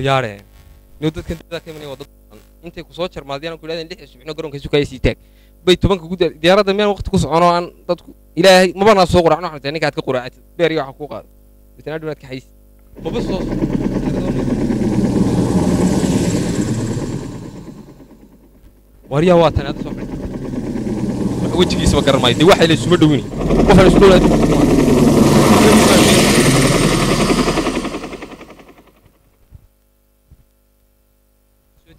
يارين نودت كنت ذاك مني وضد أنت كوسات شر مادي أنا كلنا ليش سبحان قرن كيسو كيسي تك بيت بنك جود ديارة دميان وقت كوس أنا عن تدك إلى ما بنا صغر أنا حتى أنا قاعد كقرعة بيريو حقوقه بتنادون كحيس وبس صوص وريا واتنا تصبر وجهي اسمه كرماي دي واحد اللي سمر دويني وفر سلوله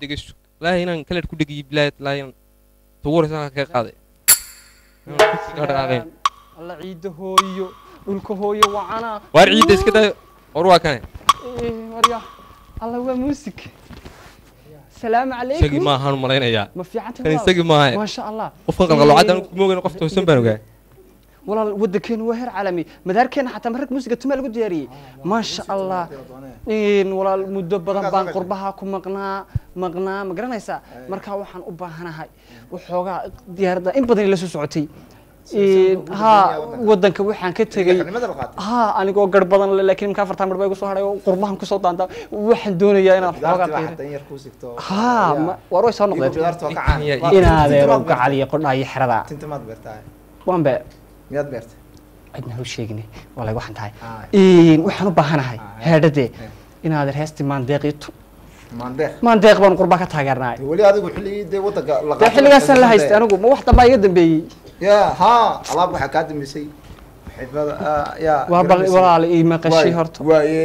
دقيش لا هنا كلت كل دقيق بلاد لا هنا تورس أنا كقاضي الله عيد هويو ولك هويو وعنا وعيد إيش كده أروى كان مريا الله هو موسيقى السلام عليكم سجى ما هانو ملاينا يا ما في عتب كان سجى ما شاء الله وفق الله عاد أنا ممكن أقف توسن بنوجا والله ودكين وهر عالمي مداركين حتى مرك موسيقى تملك دياري ما شاء الله إن والله المدبر بان قربها كم مغنا مغرانيسا مركا waxaan u baahanahay waxooga diyaaradda in badan la soo socotay ha wadanka waxaan ka tagay ha aniga oo garb badan laakiin ka fartaan marba igu soo haray oo qurbahan ku soo daanta waxaan doonayaa inaan waxooga qeeyto ha waroo soo noqday inaade roobka caliye qodhay xirada tintimaad beertaa waan baa miyad beertaa adna hoo sheegni walaa waxaan tahay waxaan u baahanahay heedade inaade heesti maan deeqito mandeeq baan qurba ka taageernaay wali adigu xilligeeday wadanga la qaaday xilligaas la haystay anigu ma wax dambe iga dambeeyay ya ha alaab waxa ka damisay xifada ya waa bal walaal ii ma qashii horto waaye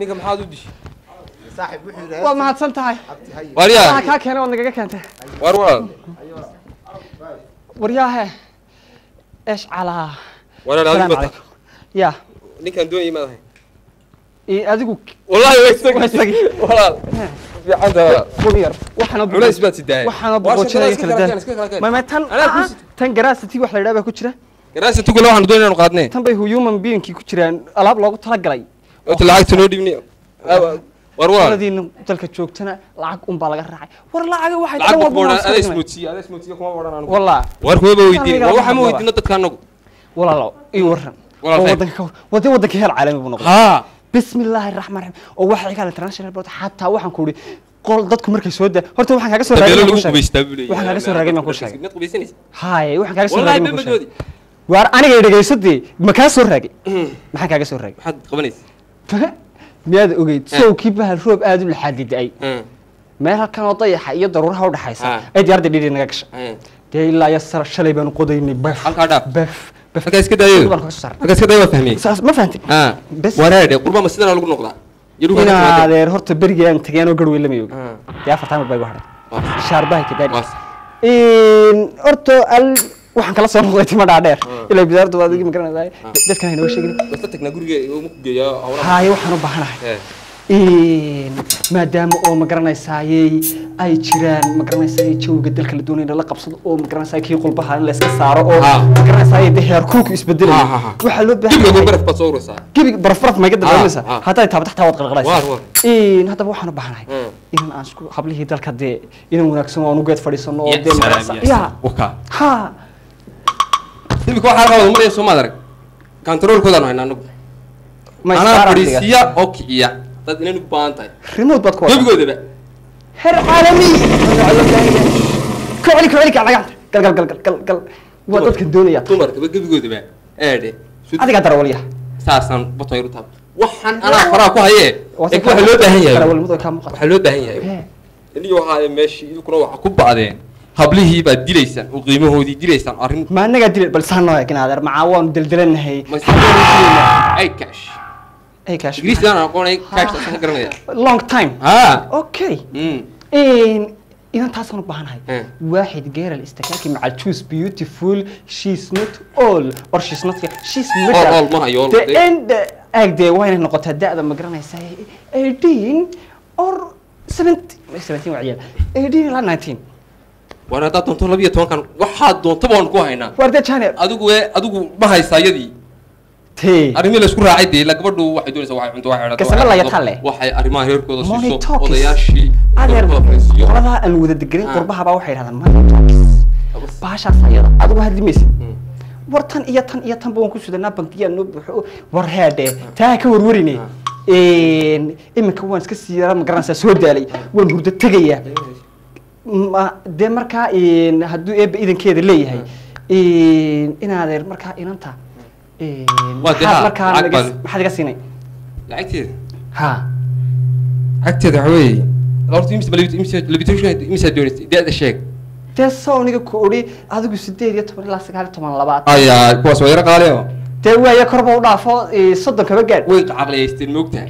نيكم حاضر دش صاحب وحيره والله ما حصلت هاي وريا كا كانه ونغا كانته وروا وريا ايش على ولا لازم بطل يا نيكان دوي ما هي اي اديك والله ويستغي والله في عندها خضير وحنا بليس بات داي وحنا بوجهي كده ما تن تن جراستي wax la dhaaba ku jira جراستي ku la waxaan doonayna aan qaadnay tan bay human being ki ku jiraan alaab loogu tala galay وتلاعك تنو ديني وروان هذا دين تلك شوكتنا لعك أمبالغ الرعي ورلا عجوا واحد لعك بورنا أليس موتي أليس موتي كم ورنا والله وركوي بويدين وروح مويدين تتكانوا والله لا يورن وده ودك هالعالم يبونه ها بسم الله الرحمن الرحيم وواحد كان ترانشيل بروت حتى واحد كوري قال ضدكم مركز سودة هرتو واحد كاجس راجع ما كوش واحد كاجس راجع ما كوش هاي واحد كاجس راجع ما كوش وار أنا قاعد أقول صدق مكان سور راجع ما حد كاجس سور راجع حد قبلني ماذا أقول؟ سو كيف هالروب آدم الحديد أي ما هالكانوا طيح يضروا رها ولا حيس أدي أرد اللي نقش دي لا يسر الشليبان قديني بف بف كيس كده يو كيس كده ما فهمي ما فهمتي بس وراد قربا مسدنا لقول نقطة يروح هنا ده هرت برجع أنت كأنه قروي اللي ميوج يا فتحان بيجي واحد شاربه كده إن أرتو ال waxaan kala soo noqday ma dhaadheer ilaa bidaartu waad iga magaranaysay dadkan ay noo sheegeen dadka tagna guriga iyo mug geeyaa awra haye waxaan u baahanahay maadaama oo magaranaysay ay jiraan magaranaysay jooga dalka la doonayo in la qabsado oo magaranaysay kii qulbaha in la iska saaro oo magaranaysay heer kuuku isbedelay waxa loo baahan yahay guriga baraf baad soo uraysaa guriga baraf ma iga dadaysaa haddii taabta xataa wad qalqalaysaa haddaba waxaan u baahanahay inaan aan isku hablihii dalka dee inaan wanaagsano aan u geed fadhiisano oo dee ya ha تبي كوا حاجة ولا مريض سوما درك كنترول كذا نوعنا نب أنا بريسيا أوكيا تدري نبانتاي ريموت بتكون تبي كذا بقى هر عالمي كواليك على جنب كل واتوك الدنيا تمر تبي كذا بقى أدي أدي كتر وليه ساسن بتغير تاب وحن أنا فراقه هي إكو حلو بهية حلو بهية اللي هو هاي ماشي يكون وعكوب بعدين هبليه بعد دريسان وقيمه هو دريسان أرين ما أنا قدرت بس أنا لكن هذا معاون دلدلنا هي أي كاش أي كاش دريسان أنا أقول أي كاش لونج تايم أوكي إن إذا تحصلوا بهناي واحد جير الاستكاكي مع تشوز بيوتيفول شيز نوت أول أو شيز نوت شيز ميدل the end أكدي وين النقطة ده إذا مقرنا يساوي 18 أو 17 وعيال 18 لا 19 وأنا ده تونتون لبيه تون كان واحد دون تبون كوا هنا وارد شانه أدوكو ما هاي سايدي أرمي لسكور عادي لكبرده واحد دون سواحد عنده واحد كسر الله يطلع واحد أرمي هيركو دسيسو ولا ياشي هذا الولد الجرين قربها بواحد هذا ما باشا سايدا أدوكو هاد الميسي ورتن إياتن إياتن بونكو سودنا بنكيا نوبحو ورهاده تاكو وروريني إما كوانس كسيرة مقرنسة سودة لي ونبرد تغيير ما ده مركا إن هدو إذا كده ليه هاي إن هذا مركا إن أنت حد قصيني لعكتير ها عكتير عوي الأرض يمسي بلي يمسي اللي بتمشي يمسي دوري ده الشيء ده صوني كوري هذا جسدي ده تمر لاسك على تمر لبعض أيه كويس ويرا قاليه ده ويا كربو ضعفه صدق كبجد ويت عقلي يستلموك ده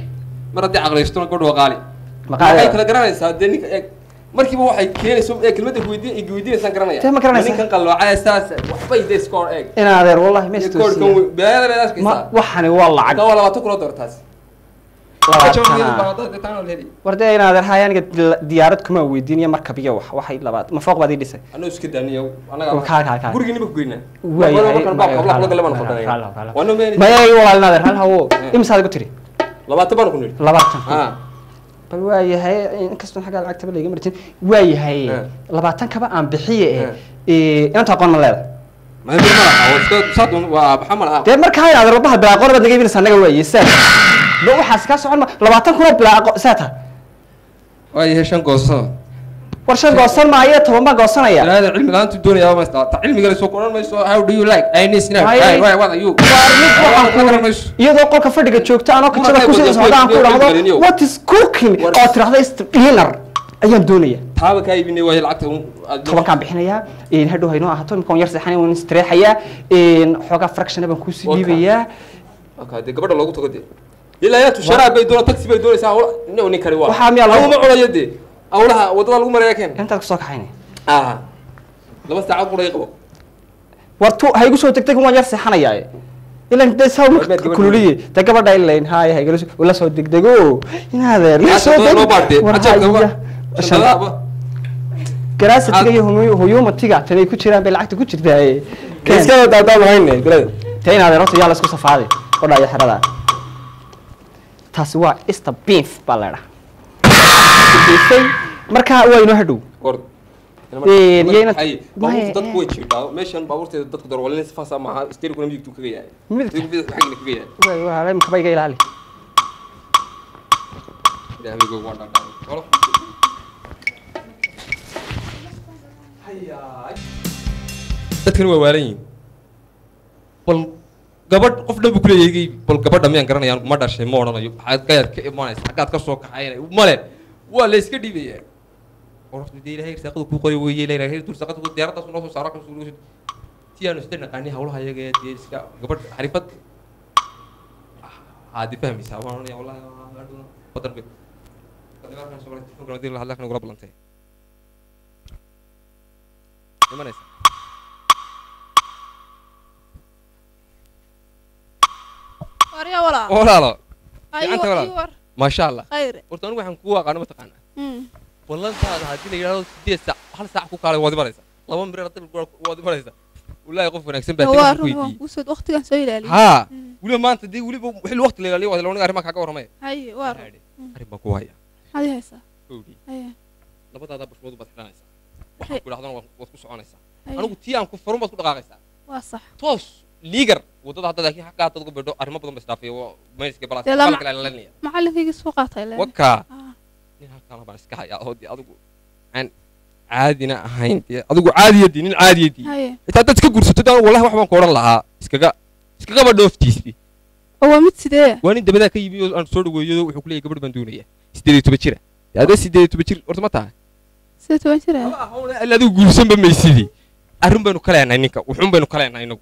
مرة دي عقلي يستلموك ده وقالي مقالي أي تلاقينا سادني مركب واحد كيلو سوم كلمة يقودين سانكرانية. تم كرانية. لكن قالوا على أساس وحبي ده سكور إيه. أنا هذا والله مش تسوي. سكور بيا لا ناس ما وحني والله عقد. والله ما تكره درتاس. وردي أنا هذا الحين قد ديارتكم ويدين يا مركبية واحد لبعض ما فوق بعدي لسه. أنا وش كده أنا أنا. كار. برجيني بقولنا. والله ما كان بقى قبل ما نخلنا. وأنا ما. ما يروح على هذا هل هو. إمساك قتري. لبعض تبارك نقول. لبعض. ويا هاي كستون حاجة على كتاب اللي جمرتين ويا هاي لبعتان كبا أم بحية إيه أنت أقول ملاذ ما هي بالمرة صدون وبحمل ده مرك هاي على ربها بالعقارب بدنا جايبين سنة ويا سات لو حس كاس عمر لبعتان كنا بالعق ساتها ويا هشان قصة ورشان قصة معي تهم ما قصنا يا هذا علم الآن تدور يا ما استطاع علم قال سوكران ما يسوى how do you like any snap أي واي what are you يدو قل كفردك تشوكت أنا كنت أنا كوسي أنا أقول هذا what is cooking قاتل هذا استقلار أيام دنيا هذا كاي بني ويا العكتهم طبعا كان بحنا يا إن هدو هينو أحطهم كون يرسحني ونستريح يا إن حاجة فركشن بنكوسي ليبي يا أوكي ده قبل لو قلت يلا يا تشرب بيدور تكسب بيدور ساعة نوني كريوا وحامي الله هو ما على يدي أولها وضلوا لهم رياكين. أنت تقصك حيني. لما استعاق ولا يقبل. ورتو هيجوا شو تكتك وما يرسي حنا جاي. إلا أنت سووا كلولي تكبر ده إلا إن هاي هيجوا شو ولا سو تكتكوا. إن هذا. ليش هو بارد. عشان. كراس تيجي هو يوم تيجي تاني كوتشيران بالعكس كوتشير ده إيه. كيس كده ده مهينة كده. تاني هذا رأسي يلا سكوا صفادي ولا يحرده. تسوى استبيف بالله. marka waa inoo hadhow qor yeena ay dadku way jirdaaw meeshan baabuurteeda dadku darwaleen sifaasa ma aha isteerku namjigtu kaga yahay midabkiisa xaqna kaga yahay way waa halay maxbay ka ilaali daawigoo wada qor hayya dadkan way waalan bal gabadh qof dhambi ku leeyahay bal gabadh ma aan garanayaan ma dhashay ma oranayo waxaad ka yarka imanaysa xaqaad ka soo kaxaynay male ولا إيش كذي بيا، ورحت ديره هيك ساقط بوقي ويجي لي رهير تور ساقط بوقي ديارته صنوع صارق وصنوع تيانو ستنا كاني هقول هاي جاي دير سك، قبل حريفة عادي فهمي سامعوني والله عندنا بدر بيت، كذا كان سوبر تشوف كنا دير هلاك نقرب لنتي، إيمان إيش؟ أريه ولا؟ ولا لا، أنت ولا؟ ما شاء الله. خير. ورتون وحن كوا قانو متقانة. والله أنت هذه اللي جالس ساعة هل ساعة كوا كاري وادي بريسة. الله ما مريت الجوار وادي بريسة. ولا يقف هناك سنبات. وارو. وصد أختي كان سوي لي. ها. ولا ما أنت دي ولا بحل وقت اللي عليه ولا لو نقاري ما كاكا ورماي. هاي وارو. قريب بكوا هيا. هذه هيسا. أوكي. هيا. لبعض هذا بس موضوع بس حنا هيسا. وحنا كل هذا وسكوس عنا هيسا. أنا قلت يا أم كفرون بس كل غاقي هيسا. واصح. توس. ليجر وتضع تذاكي حقها تضرب بدو أرمى بدو مستافي وميس كبلاس كبلاس كلا للنية معلم في السوق طيلة وكا نها كلام بس كها يا أودي أدوق عن عادينا هين أدوق عادية دي نين عادية دي إذا تذكر قرص تدور والله واحد من كورن لها إسكاجا بدو فتيسي أو ميت سدى وين ده بدأ كي بيو أنصور ويجو وحكلي قبل بندونية سدى تبتشرة هذا سدى تبتشر أرتمتها سدى تبتشرة هون اللي أدوق قرصن بميسيدي أرمى نكلا نينك وحمى نكلا نينك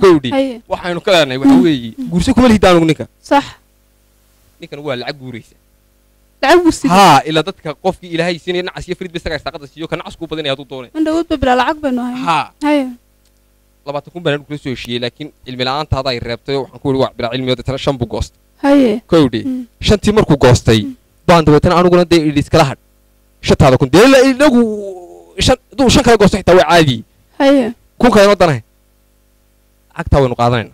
كودي وحنا كلا نيجي قرصكم اللي تانو نينك صح نينك هو العب قريسة تعوس ها إلى ذاتك قفقي إلى هاي السنة نعس يفرد بس رأي استقرت السيو كان عسكو بدني هتوطوني من دوت ببلا عقبة إنه ها هاي لما تكون بنقول كل شيء لكن الملعان هذا الرابطة وحنقول واحد بلا علمي هذا ترى شن بقصد هاي كودي شن تمر كقصدي باند وتنا أنا قلنا ده اللي سكلاه شت هذا كن ده لا نقول شن دو شن كلا قصدي توي عادي هاي كون كانوا ضناه أكتر نقاضين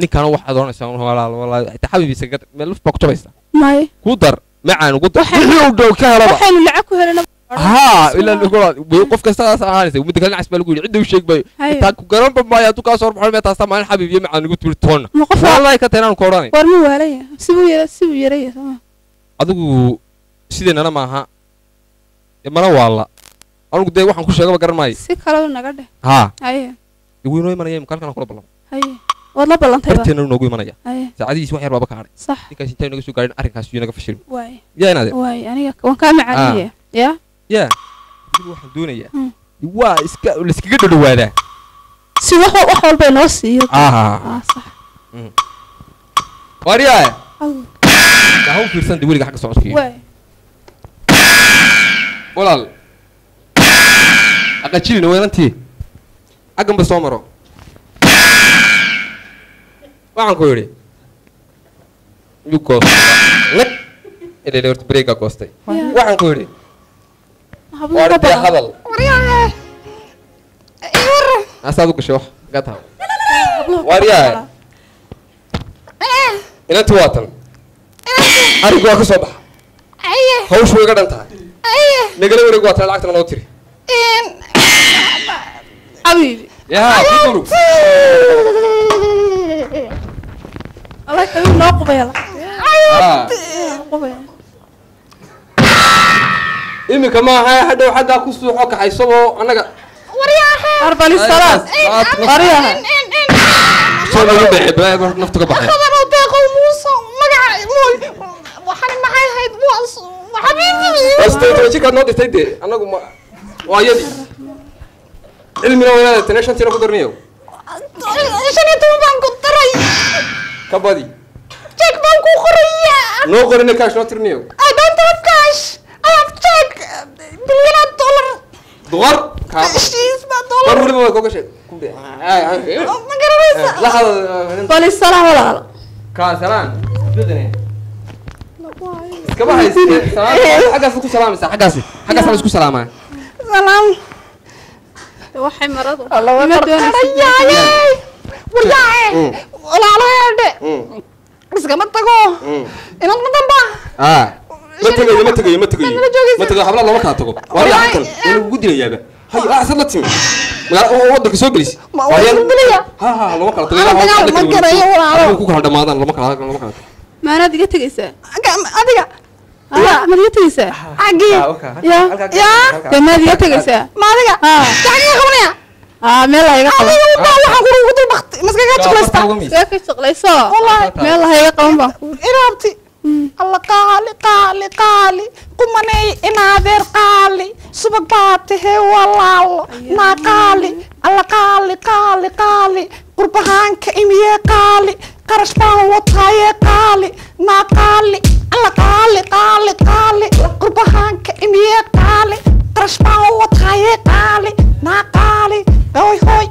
نكانوا واحد ضنا سامون ولا تحبي بسكت ملف بقطة بس ماي قدر معنا قدر حلو كهرباء حلو لعكوا هلا ها إلا القرآن بيوقف كاستاس عارسة ومتكلم عن اسمه يقول عنده شيء بي تاكو كرام بما ياتوك أصور محمد تاسم عن حبيبي معنا قلت بريطان والله كتيران القرآن قرمو عليه سوي ريا سما أدو سيدنا أنا معها ما له والله أنا قدي واحد كل شيء ما كرم ماي سك خلاص نقدر ها أيه يقولون إيه من أيام كان كنا كنا بلام أيه والله بلام تبع بريطان نقول من أيام عادي يسوي حرب بكرة صح يكاسين تاني نقول شو قاعدين أركان سوينا كفشل واي يا نادر واي أنا وكان عادي يا يا واحد دونية وا إسك الإسكيد اللي وده سوى واحد بينوسي صح واريا ده هو كرسان دولي حق صوت فيه ولا أكتشيل نوير أنتي أكمل بسومره وعن كوري يوكو لك إذا لورت بريكا كوستي وعن كوري وارد يا هذا وريا إير أصابك شو قطع وريا إن تواتن أرجوك صباح هو شو يقدر أنت نقول وريك واتن العكتنا نوتري أبي يا كبروا الله يكرم ناقبة يلا ناقبة إمي كمان هاي هذا وهذا كوسو حوك حيسووا أنا ورياها أربعين الصلاة ورياها صوب يبيع بيع نفتك بحر خبروا بيعوا موسى مقع مول وحنا معاي هيد موس وحبيبي أستاذ وجهك نودي تيدي أنا قم وعيدي المنا ولا تنشان ترى قدرنيه عشان يتوه بانك قدري كبادي تك بانك قريه نو قرني كاش نترنيه أي بنت كاش بليون دولار $6 برضو ما كوكشة كمبي ما كرهت لا بوليس سلام ولا كسلام بدني كبار هيسير سلام حاجة سكوا سلام سا حاجة سلام سكوا سلام سلام توحي مرضو الله ما تدوني رجعي ورجعي ولا على بس كم تقول إنك متنبه ما تقول حبلا الله ما كان تقول واريا حكلا أنا قدي لي جابه هاي أحسن لطيف ما ودك سوق بليس واريا ها الله ما كان تقول ما كان يوم كوك هذا ما هذا الله ما كان ما أنا دقيت قيسة أديك لا ما دقيت قيسة عجيب يا ما دقيت قيسة ما دقيت تعجي خمنيا ملا هيك الله والله حقول ودي بخت مسكينة شغلة ساكت شغلة صار والله ملا هيك قوم بخ إرابتي الله قالي قمني إنا ذير قالي سبقاته والله ما قالي الله قالي قربان كإمية قالي قرش بوطاية قالي ما قالي الله قالي قربان كإمية قالي قرش بوطاية قالي ما قالي هوي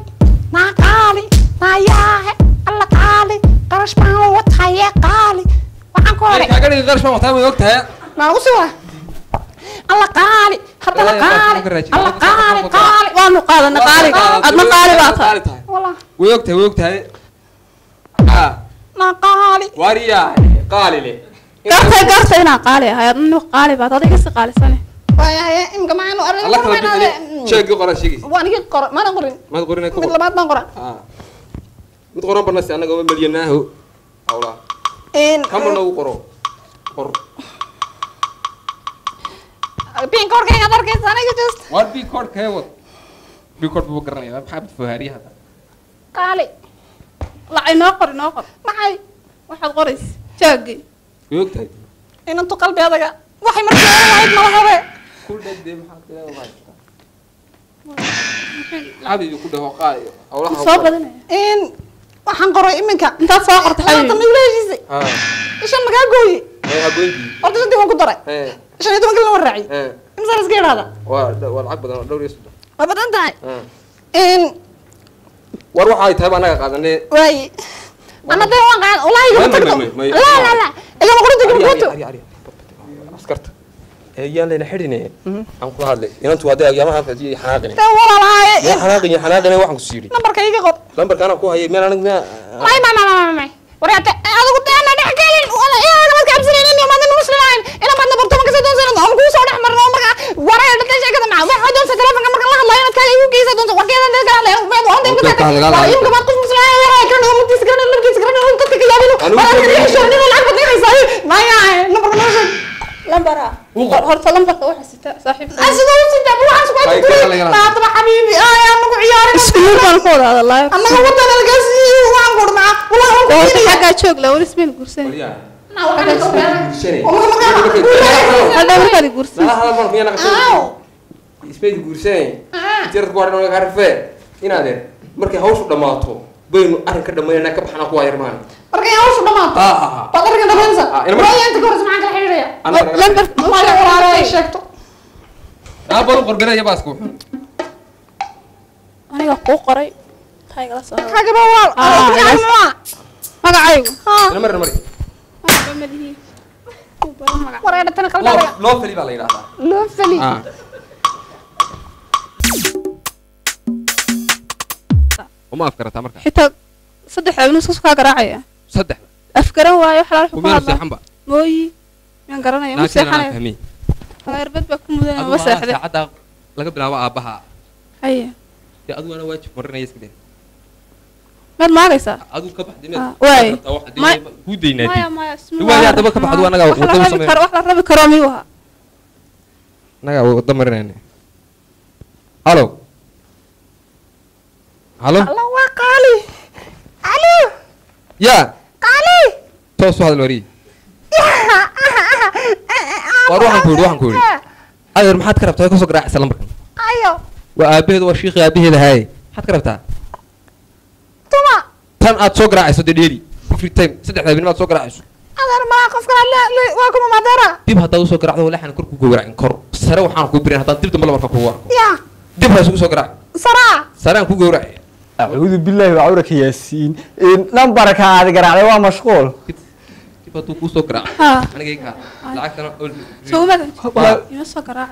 ما قالي ما ياه الله قالي قرش بوطاية قالي أقولي غير شو مطعم وقتها ما وصله الله قالي حتى الله قالي وأنا قال نقالي أدم قالي بعثه والله وقتها نقالي وريا قالي لي قرصة هنا قالي هاي أدم قالي بعثه ديك السقالي سنة ويا إم كمان وأرد الله كمان شيء قرر شيء وأنا كي قرر ما نقولين كم مثل ما تنقرأ متقرأ بالناس أنا قوي مليانه هو أولا kamu tahu kor pinkor kayak apa kayak sana gitu what pinkor bukan ya habis berhari hata kali lah nakor makai wahad koris cagi yuk tadi ini untuk kalbi ada gak wahai mereka wahid malah apa kuda dem hati wahid ada juga kuda hokai Allah إن وحنقرأ إمك أنت صاغر تحلي إيش المجال قوي أرتو أنت هون كدرة عشان يدوم كلام الرعي إنسان سكين هذا والعقب ده دوري السودان أبدا أنت إن وروح هاي تهب أنا قاعدني وي أنا ده هون قاعد ولا يجوم لا لا لا إذا ما كنت تجيب كنت أسكرت يلا نحرني أنقذ هذا إن تودي أيام هذا في حناقني والله حناقني حناقني واحد كسيري نمبر كي يجي قط نمبر كأنا كوه هي مين أنا ما ما ما وريت هذا كنت أنا نحكي ولا إيه أنا بس كابسين إني ما أنا مسلمين أنا ما أنا برتم كذا دون سنة أنا كوسا ولا حمر نمبر كا وراي أنا كذا كذا معه واحد دون سنة فكان مركل الله أنا كذا يجي كذا دون سنة وكذا أنا كذا لا ما هو عندي كذا يوم كمان كوس مسلمين وراي كنا هم تسكرنا اللي تسكرنا هم تتكلم يابينو أنا كذا شو أنا العب بدي خسائر ما يعني نمبر كمان لمبرة هرت لمبرة واحد ستة صاحب أسدوس أنت مو عارف ما تقولي ما ترى حبيبي يا أنا عياري اسمه الخور هذا الله أما هو ده الجزي وعم قرنا والله هو كذي حاجة شغل ولا اسمه الجرسين حاجة شغل والله ما كان هذا هو اللي الجرسين لا هذا ما في أنا كذا اسمه الجرسين ترى قارن ولا كارفة إيه هذا مركي هوش ولا ما تو بينو أنا كده ما أنا كبحنا قوي رمان مركي هوش ولا ما تو بقدر كده بنسى ولا أنت قرص معك الحين لمبر ما يقرأ شكله. أبغى أقرأ يا باسكو. أنا يقرأ قري. هاي خلاص. هاي بوال. هذا عيب. لمر مري. مري. قري أنا تنقل. لو فلي بالينا. لو فلي. وما أفكرت أمرك. حتى صدق أنا نسخة قراءة. صدق. أفكره وياه حلال حبوب. موي. يا جرانا يا مساحنا فهمي غير بد بكون مدنا وساحة عدا لقد نوى أباها أيه يا أدو أنا واجب مرنا يسكتين ما معرسة أدو كبح دمية واي ما هودي نادي ما اسمه هو يا تبقى كبح أدو أنا جاو أحلى ربي كرامي وها نجاو قدامنا هني هلو هلو الله وقالي علي يا قالي توصل الوري وروحن كوري روحن كوري أيوة ما حد كربته كسر قراءة سلام بركن أيوة وأبيه وشيخ أبيه لهاي حد كربته توما تن أتصور قراءة سو ديري في تيم سدح تبين ما أتصور قراءة سو أنا ما أقف قراءة لا واكم ما دارا دي بهتاو سو قراءة ولا حن كركو قراءة كر سرا وحن كوبرين هتان تبي تملا مرفق هو يا دي بهتاو سو قراءة سرا كوب قراءة أعوذ بالله وعورك ياسين لم بركة هذا قراءة وما مشغول تو كوسو كرا أنا جاي كا لعكت أنا أول شو ماذا يوسف كرا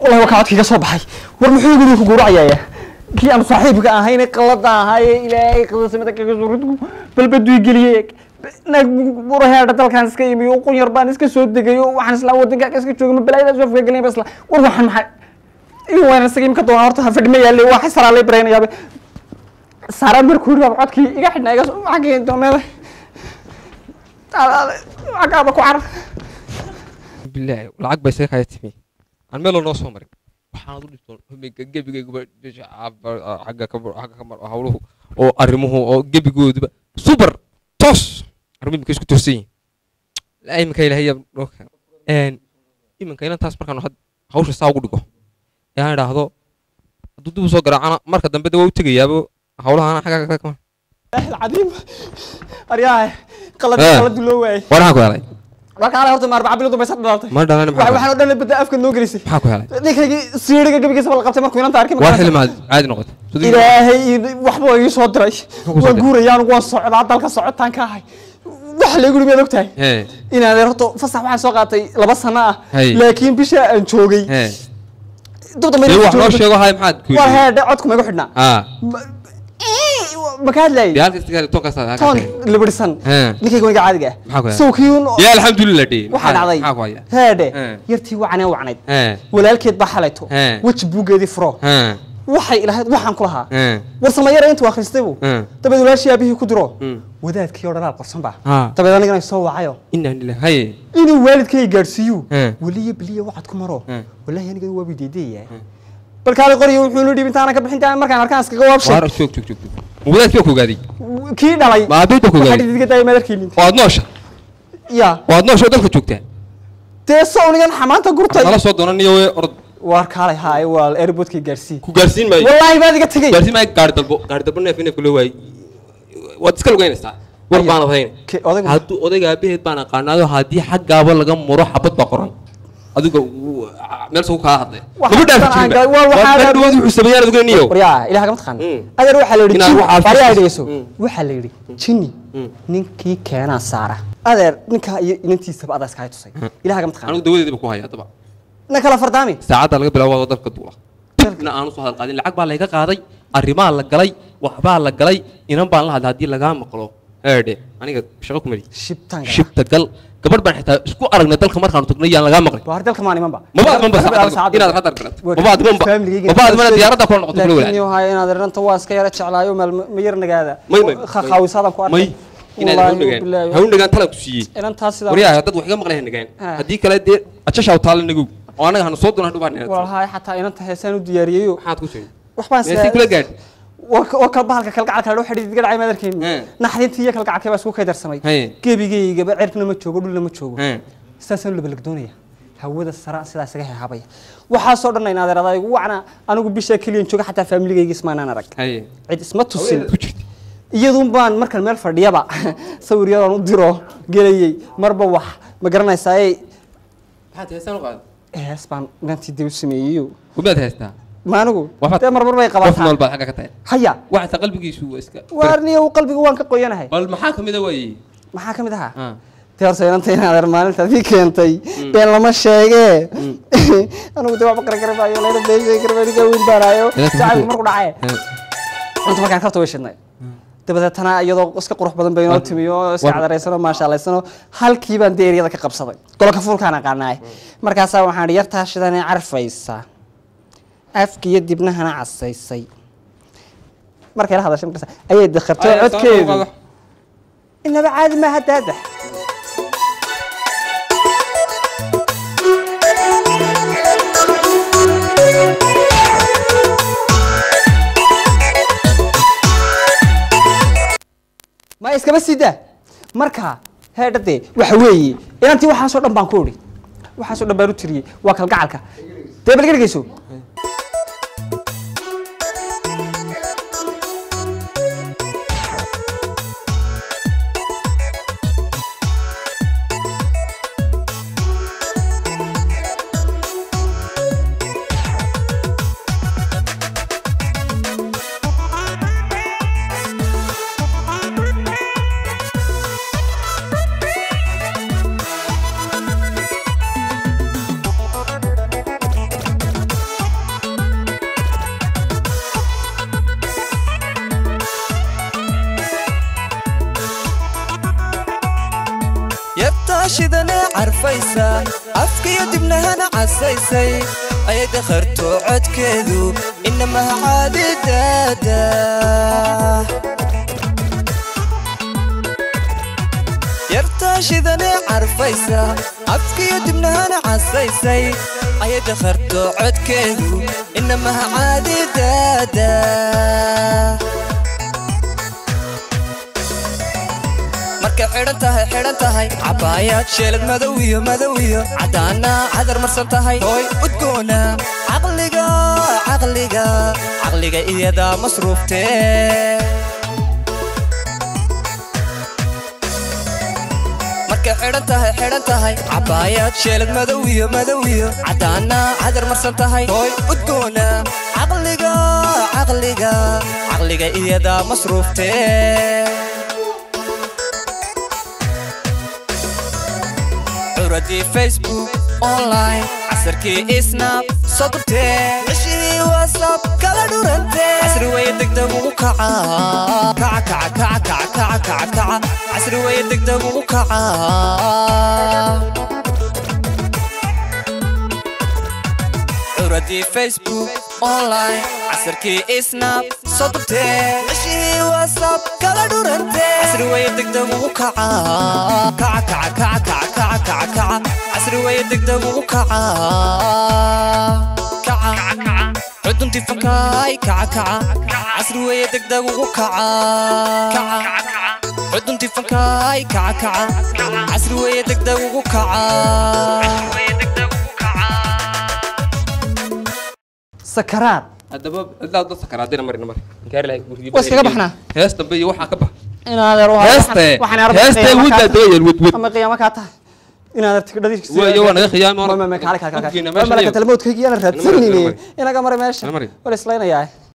والله وقعت كي جسوا بحي والمحيط اللي هو جراعي يا كي أنا صاحبك هاي نقلت هاي إلى قصص متى كي جزورتكم بل بدو يجليك نبغى هذا تلك هنسك يمي وقول يربان نسك سود دقيو وحنس لا ودك كسك شو من بلاي لا شوف كجلي بس لا والله حن حي إيوه أنا سكيم كتوه عرضها في المية اللي واحد صار عليه برين يا ب صار بركور وقعت كي يجحنا يجس وعجين تومه عقابك وعرف بالله العقبة شيخ هيتمي عن ماله نص عمري وحاضر هم جيب حاجة كبر حاجة كبر حاولوه أو أرموه أو جيب جود سوبر توس أرمي مكيش كتوسين لا أي مكيلة هي روك إن أي مكيلة تاسبر كانوا حد حاولش يساووا دقه يعني هذا دودو صقر أنا مركز دم بدو وتجي يا أبو حاولها أنا حاجة كمان العظيم أرياه قلت له وين وراك وراي وراك على هرت مع 4 بلود وبيسد دارتي ما دانا محاكم waxaan u dhalay bada afka noo galisi waxa ku helay ninkaygi siiriga gabigiisa wala qabtay markuu inanta arkay waxa xilmaad caadi noqoto ilaahay waxba ii soo diray waa guurayaan waa socdaa dalka socotaan ka ahay wax leeyahay guriga ogtahay inaad yarto fasax waxaan soo qaatay 2 sano ah laakiin bisha aan joogay dadka meeyo wax loo sheego haay maxaad ku war heeda codku ma igu xidhnaa مكان لا يمكن توكسا تون لبرسان لكي يكون عادي سوكيون يا الحمد لله دي وحال عادي هذا يرتي وعنا وعند ولكن بحالته وش بوجدي فرو وحي إلى وحن كلها ورسم يرى أنت وأخرستيبو تبي ولا شيء أبيه كدرو وذاك كيورا لا قصم بع تبي أنا كنا يسوى عيو إن الله هاي إنه والد كي جرسيو وليه بليه واحد كمرو ولا هي نقول وبيديدية بالكاري قريه وحلو دي بنتنا كبحين تعمل مركان مركانس كجواب شيء ولا تبي كوجادي كين على ما أبي تبي كوجادي هذه كتاي ماذا كيلين وادناش يا وادناش هذا كتوكته تسأوني عن حمان تقولت أنا صدقنا نيوي أرد واركالي هاي والأيربوت كجرسي كجرسين ما والله ما ذيك تيجي جرسين ما يكاردبو كاردبو نفينه كلوه واتسكلوا جينستا وأنا أقول لك أن هذا هو هذه حاجة قابلة للمرور حبة بقران. هذا هو نفسه كهذا. وحدة عن وحدة وحدة سبيعة تقول نيو. ريا إلى هكذا خان. أنا روح على ريدي. فريا ريسو. روح على ريدي. تشيني. نينكي كنا سارة. هذا نينكا ينتهي سبعة دقائق هاي تصير. إلى هكذا خان. أنا دودي بكوهاي طبعا. نكلا فردامي. ساعات على قبل أول قدر كدوله. أنا أنصح القادين العقب على هيك قاري. الرمال على الجلي وحبال على الجلي. إنهم بالله هذا دي لقام مقلو. أردي أنا شغلك مري شبت قل كبر بنا حتى شكو أرجع نتقل خمار خانو تقولي أنا لقام مقري واردل خماني ما بع ما بع إنا خطر بلد ما بعد ما ديارة تكون قطبلو ولا إني وهاي أنا درنا تواس كيرة شعلاه يوم المير نجاده خاوس هذا كوارث إنا نقول هون نجان ثلاث شيء أنا تحصل وريا هذا وحكي مقري نجان هديك لا دير أتش أو ثالث نجوب وأنا هنصوت ونحن بعدين وهاي حتى أنا تحسن ودياريو حاتكو شيء وحبان سيد وكبارك كالعاده روح لديك العمالكين نحيتي كالعاده وسوكا درسمي كيبي جبل عرفنا ماتشو لماتشو ساسل بالدنيا هاودا سراسل هاوي وحصلنا انا وانا انا بشكل حتى فاميلي جسمان انا راك اسمتو يدوم بان مركل مالفرد يابا سوريا نديرو جيلي مربوح مجرنا ساي هاتي سنغال اسبان نتي دوسميو وبدات ما نقول تمر بربي قبلت هاي والله حقك تاي هيا واحد قلبي شو اسكا وارني وقلبي وان كقوينا هاي المحاكم اذا وي محاكم اذا ها تيرسين انت هنا درمان انت فيك انت بين لما شيغه انا ودي بقرا كربايو لا ديجي كربايو وين بارايو تعال مر قدعه انت ما كان خطو وشناي تبدتنا ايدو اسكا قروح بدن بينو تيميو اسكا عدريسنو ما شاء الله يسنو halkii baan deeriyada ka qabsaday golka fulkaana qaanaay markaas waxaan yartaa shidanay arfaysa afkiya dibnahana casaysay markay la hadashay markaas ayay dakhartay codkeedii inaba caadi ma hadada ma iskaba sida marka heedade waxa weeye inantii waxa soo dhanbaan ku wari waxa soo dhanbaan u tiriyay waa kalgacalka deebal gargayso أي دخرت وعد كذو إنما عادي دادا يرتاش إذا عرفيسة عبكي يدمنها أنا عسيسي أي دخرت وعد كذو إنما عادي دادا حيرتها حيرتها عبايات شلت مدوية مدوية عدانا عذر مرسلتها هوي ودقونا عقلقا عقلقا عقلقا إذا دا مصروفتي مركا حيرتها حيرتها عبايات شلت مدوية مدوية عدانا عذر مرسلتها هوي ودقونا عقلقا عقلقا عقلقا إذا دا مصروفتي ردي فيسبوك أونلاين عصركي سناب صدرتي مشي واتساب كلا دورنتي عصري ويدك دمو كعا كعا كعا كعا كعا كعا كعا عصري ويدك دمو كعا ردي فيسبوك أونلاين عصركي سناب صدرتي مشي واتساب كلا دورنتي عصري ويدك دمو كعا كعا كعا كعا كعا كعا كعا عسري ويدك دمو كعا كعا كعا عد انتي فكاي كعا كعا عسري ويدك دمو كعا كعا كعا عد انتي فكاي كعا كعا عسري ويدك دمو كعا سكرات الدباب لا سكرات دينا مرينا مرينا كاري لها واسكا بحنا هاس تنبيه وحا كبح أنا